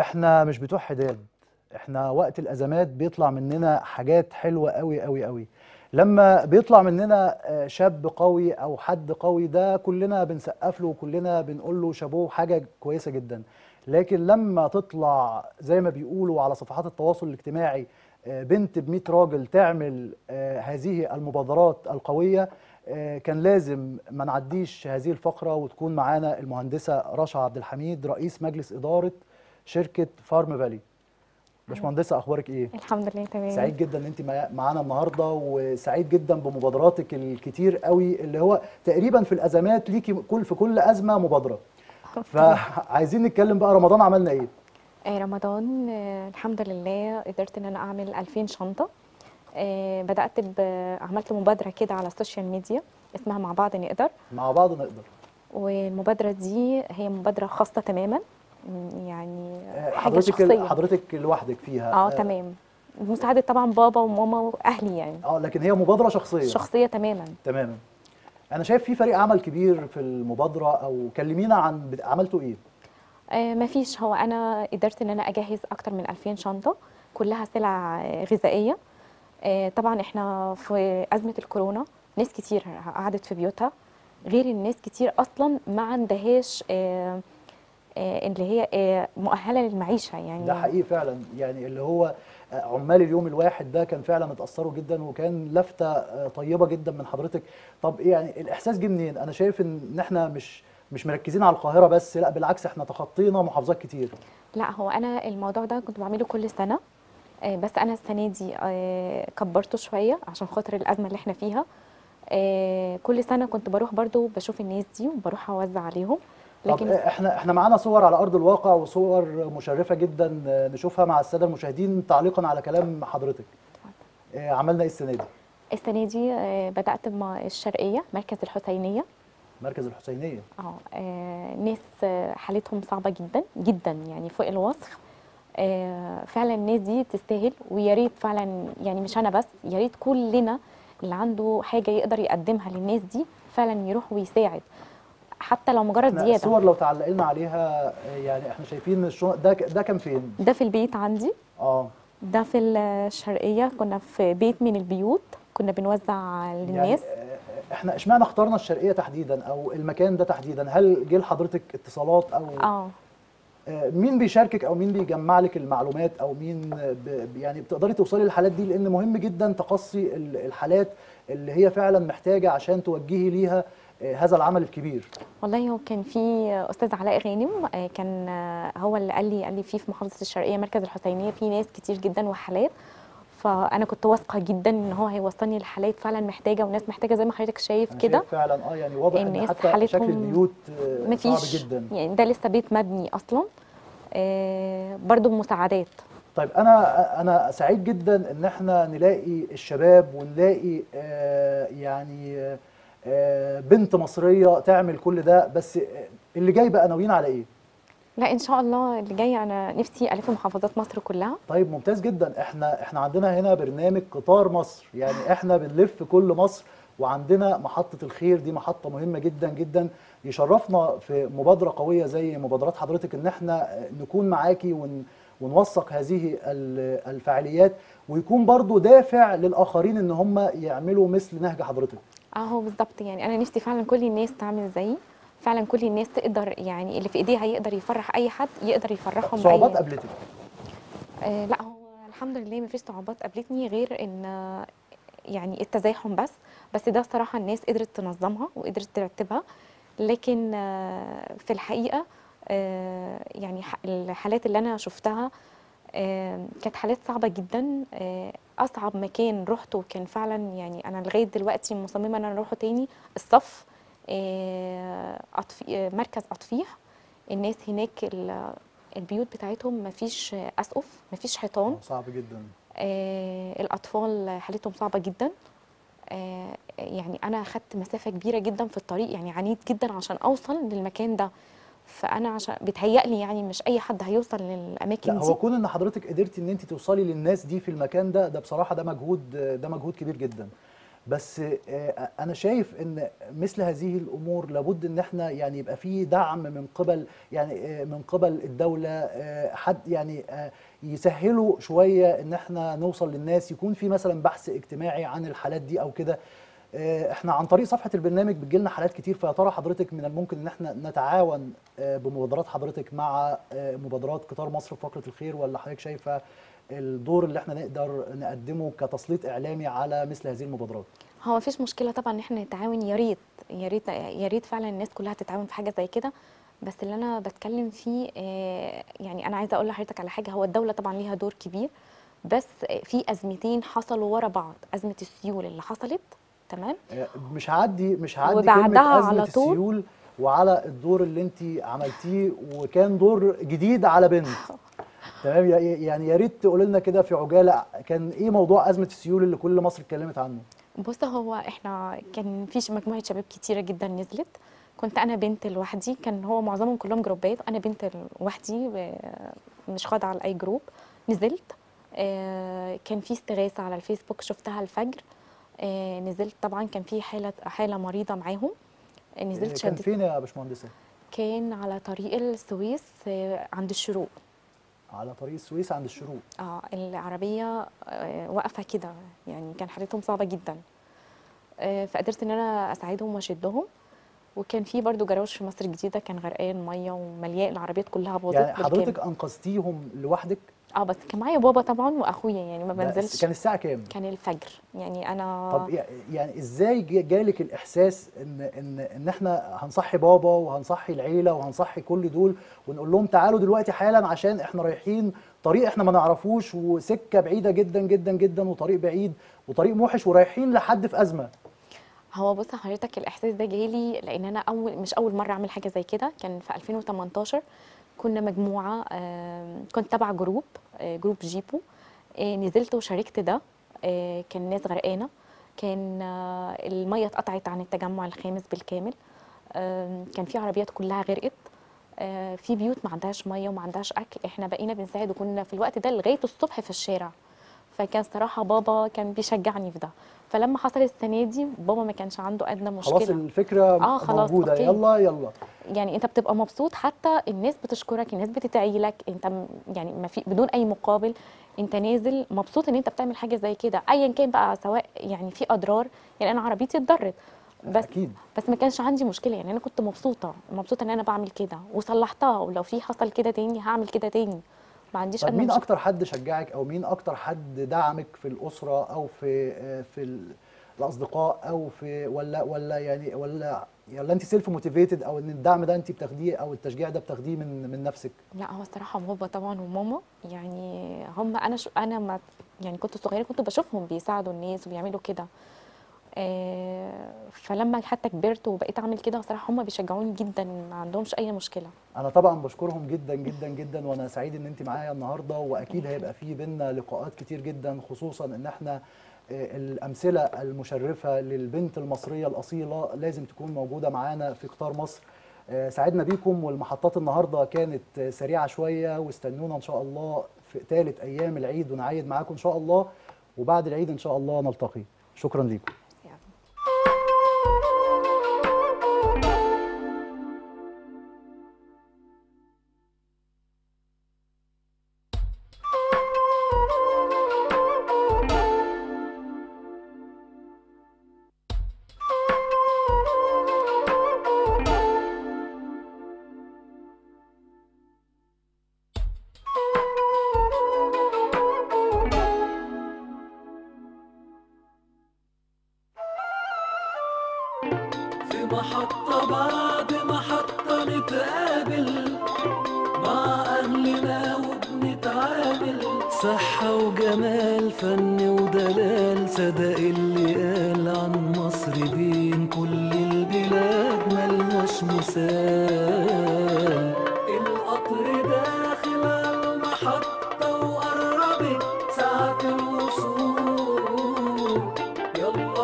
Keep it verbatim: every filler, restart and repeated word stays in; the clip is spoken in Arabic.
احنا مش بتوع حداد، احنا وقت الازمات بيطلع مننا حاجات حلوه قوي قوي قوي. لما بيطلع مننا شاب قوي او حد قوي ده كلنا بنسقف له وكلنا بنقول له شابوه، حاجه كويسه جدا. لكن لما تطلع زي ما بيقولوا على صفحات التواصل الاجتماعي بنت بمية راجل تعمل هذه المبادرات القويه، كان لازم ما نعديش هذه الفقره. وتكون معانا المهندسه رشا عبد الحميد رئيس مجلس اداره شركه فارم فالي. باشمهندسه اخبارك ايه؟ الحمد لله تمام. سعيد جدا ان انت معانا النهارده، وسعيد جدا بمبادراتك الكتير قوي اللي هو تقريبا في الازمات ليكي كل في كل ازمه مبادره. فعايزين نتكلم بقى رمضان عملنا ايه؟ رمضان الحمد لله قدرت ان انا اعمل ألفين شنطه. بدات عملت مبادره كده على السوشيال ميديا اسمها مع بعض نقدر. مع بعض نقدر. والمبادره دي هي مبادره خاصه تماما، يعني حاجه شخصيه حضرتك لوحدك فيها. اه تمام، بمساعده طبعا بابا وماما واهلي يعني. اه لكن هي مبادره شخصيه شخصيه تماما تماما. انا شايف في فريق عمل كبير في المبادره، او كلمينا عن عملتوا ايه؟ آه مفيش، هو انا قدرت ان انا اجهز اكتر من ألفين شنطه كلها سلع غذائيه. آه طبعا احنا في ازمه الكورونا ناس كتير قعدت في بيوتها، غير الناس كتير اصلا ما عندهاش آه اللي هي مؤهله للمعيشه يعني. ده حقيقي فعلا، يعني اللي هو عمال اليوم الواحد ده كان فعلا اتاثروا جدا، وكان لفته طيبه جدا من حضرتك. طب يعني الاحساس جه منين؟ انا شايف ان احنا مش مش مركزين على القاهره بس، لا بالعكس احنا تخطينا محافظات كتير. لا هو انا الموضوع ده كنت بعمله كل سنه، بس انا السنه دي كبرته شويه عشان خاطر الازمه اللي احنا فيها. كل سنه كنت بروح برضو بشوف الناس دي وبروح اوزع عليهم. طب احنا احنا معانا صور على ارض الواقع وصور مشرفه جدا نشوفها مع الساده المشاهدين تعليقا على كلام حضرتك. اه عملنا ايه السنه دي؟ السنه دي اه بدات مع الشرقيه، مركز الحسينيه. مركز الحسينيه اه, اه ناس حالتهم صعبه جدا جدا يعني فوق الوصف. اه فعلا الناس دي تستاهل، ويا ريت فعلا يعني مش انا بس، يا ريت كلنا اللي عنده حاجه يقدر يقدمها للناس دي فعلا يروح ويساعد، حتى لو مجرد زياده. الصور لو تعلقنا عليها يعني احنا شايفين الشنط ده ده كان فين؟ ده في البيت عندي. اه ده في الشرقيه، كنا في بيت من البيوت كنا بنوزع للناس. يعني احنا اشمعنى اخترنا الشرقيه تحديدا او المكان ده تحديدا؟ هل جه لحضرتك اتصالات او اه مين بيشاركك او مين بيجمع لك المعلومات او مين ب... يعني بتقدري توصلي للحالات دي؟ لان مهم جدا تقصي الحالات اللي هي فعلا محتاجه عشان توجهي ليها هذا العمل الكبير. والله هو كان في استاذ علاء غانم، كان هو اللي قال لي قال لي في في محافظه الشرقيه مركز الحسينيه في ناس كتير جدا وحالات، فانا كنت واثقه جدا ان هو هيوصلني لحالات فعلا محتاجه وناس محتاجه زي ما حضرتك شايف كده فعلا. اه يعني واضح ان حتى شكل البيوت صعب جدا يعني، ده لسه بيت مبني اصلا. آه برضو بمساعدات. طيب انا انا سعيد جدا ان احنا نلاقي الشباب ونلاقي آه يعني آه بنت مصرية تعمل كل ده. بس اللي جاي بقى ناويين على ايه؟ لا ان شاء الله اللي جاي انا نفسي الف محافظات مصر كلها. طيب ممتاز جدا. احنا احنا عندنا هنا برنامج قطار مصر، يعني احنا بنلف كل مصر، وعندنا محطة الخير دي محطة مهمة جدا جدا. يشرفنا في مبادرة قوية زي مبادرات حضرتك ان احنا نكون معاكي ون ونوثق هذه الفعاليات، ويكون برضو دافع للآخرين ان هم يعملوا مثل نهج حضرتك. اهو بالظبط، يعني انا نفسي فعلا كل الناس تعمل زيي، فعلا كل الناس تقدر، يعني اللي في ايديها يقدر يفرح اي حد يقدر يفرحهم. صعوبات قابلتك؟ آه لا هو الحمد لله مفيش صعوبات قابلتني غير ان يعني التزاحم بس، بس ده الصراحه الناس قدرت تنظمها وقدرت ترتبها. لكن آه في الحقيقه آه يعني الحالات اللي انا شفتها آه كانت حالات صعبه جدا. آه أصعب مكان رحته كان فعلا يعني أنا لغاية دلوقتي مصممة أن أنا أروحه تاني، الصف مركز أطفيح. الناس هناك البيوت بتاعتهم مفيش أسقف مفيش حيطان، صعب جدا. الأطفال حالتهم صعبة جدا، يعني أنا أخدت مسافة كبيرة جدا في الطريق، يعني عانيت جدا عشان أوصل للمكان ده. فانا عشان بتهيألي يعني مش اي حد هيوصل للاماكن دي. لا هو كون ان حضرتك قدرتي ان انت توصلي للناس دي في المكان ده، ده بصراحه ده مجهود، ده مجهود كبير جدا. بس انا شايف ان مثل هذه الامور لابد ان احنا يعني يبقى في دعم من قبل يعني من قبل الدوله، حد يعني يسهلوا شويه ان احنا نوصل للناس، يكون في مثلا بحث اجتماعي عن الحالات دي او كده. احنا عن طريق صفحه البرنامج بتجيلنا حالات كتير، فيا ترى حضرتك من الممكن ان احنا نتعاون بمبادرات حضرتك مع مبادرات قطار مصر في فقره الخير، ولا حضرتك شايفه الدور اللي احنا نقدر نقدمه كتسليط اعلامي على مثل هذه المبادرات؟ هو مفيش مشكله طبعا ان احنا نتعاون، يا ريت يا ريت يا ريت فعلا الناس كلها تتعاون في حاجه زي كده. بس اللي انا بتكلم فيه يعني انا عايزه اقول لحضرتك على حاجه، هو الدوله طبعا ليها دور كبير، بس في ازمتين حصلوا ورا بعض، ازمه السيول اللي حصلت تمام، مش هعدي مش هعدي كلمه على السيول وعلى الدور اللي انت عملتيه، وكان دور جديد على بنت تمام. يعني يا ريت تقول لنا كده في عجاله كان ايه موضوع ازمه السيول اللي كل مصر اتكلمت عنه؟ بص، هو احنا كان في مجموعه شباب كتيره جدا نزلت، كنت انا بنت لوحدي، كان هو معظمهم كلهم جروبات، انا بنت لوحدي مش خاضعه لاي جروب. نزلت كان في استغاثه على الفيسبوك شفتها الفجر، نزلت طبعا كان في حاله حاله مريضه معاهم، نزلت شدت. كان فين يا باشمهندسه؟ كان على طريق السويس عند الشروق، على طريق السويس عند الشروق. اه العربيه آه واقفه كده، يعني كان حالتهم صعبه جدا، آه فقدرت ان انا اساعدهم واشدهم. وكان في برضو جراج في مصر الجديده كان غرقان ميه ومليان، العربيات كلها باظت. يعني حضرتك انقذتيهم لوحدك؟ اه بس كان معايا بابا طبعا واخويا، يعني ما بنزلش. كان الساعه كام؟ كان الفجر. يعني انا طب يعني ازاي جالك الاحساس ان ان ان احنا هنصحي بابا وهنصحي العيله وهنصحي كل دول ونقول لهم تعالوا دلوقتي حالا عشان احنا رايحين طريق احنا ما نعرفوش وسكه بعيده جدا جدا جدا وطريق بعيد وطريق موحش ورايحين لحد في ازمه؟ هو بص حضرتك، الاحساس ده جالي لان انا اول مش اول مره اعمل حاجه زي كده. كان في ألفين وتمنتاشر كنا مجموعه، كنت تبع جروب جروب جيبو، نزلت وشاركت ده. كان ناس غرقانه، كان الميه اتقطعت عن التجمع الخامس بالكامل، كان في عربيات كلها غرقت، في بيوت ما عندهاش ميه وما عندهاش اكل. احنا بقينا بنساعد، وكنا في الوقت ده لغايه الصبح في الشارع. فكان صراحه بابا كان بيشجعني في ده. فلما حصل السنه دي بابا ما كانش عنده ادنى مشكله، خلاص الفكره آه خلاص موجوده. أوكي. يلا يلا، يعني انت بتبقى مبسوط، حتى الناس بتشكرك، الناس بتدعي لك، انت يعني ما في بدون اي مقابل، انت نازل مبسوط ان انت بتعمل حاجه زي كده ايا كان بقى، سواء يعني في اضرار. يعني انا عربيتي اتضرت بس أكيد. بس ما كانش عندي مشكله، يعني انا كنت مبسوطه مبسوطه ان انا بعمل كده وصلحتها، ولو في حصل كده تاني هعمل كده تاني، ما عنديش. طب مين اكتر حد شجعك او مين اكتر حد دعمك في الاسره او في في الاصدقاء او في ولا ولا يعني ولا يلا انت سيلف موتيفيتد، او ان الدعم ده انت بتاخديه او التشجيع ده بتاخديه من من نفسك؟ لا هو الصراحه بابا طبعا وماما، يعني هم انا شو انا ما يعني كنت صغيره كنت بشوفهم بيساعدوا الناس وبيعملوا كده، فلما حتى كبرت وبقيت اعمل كده بصراحه هم بيشجعوني جدا، ما عندهمش اي مشكله. انا طبعا بشكرهم جدا جدا جدا، وانا سعيد ان انت معايا النهارده، واكيد هيبقى في بينا لقاءات كتير جدا، خصوصا ان احنا الامثله المشرفه للبنت المصريه الاصيله لازم تكون موجوده معانا في قطار مصر. سعدنا بيكم، والمحطات النهارده كانت سريعه شويه، واستنونا ان شاء الله في ثالث ايام العيد ونعيد معاكم ان شاء الله، وبعد العيد ان شاء الله نلتقي. شكرا ليكم. محطة بعد محطة نتقابل مع أهلنا وبنتعامل، صحة وجمال فن ودلال، صدق اللي قال عن مصر بين كل البلاد ملهاش مثال. القطر داخل على المحطة وقربت ساعة الوصول، يلا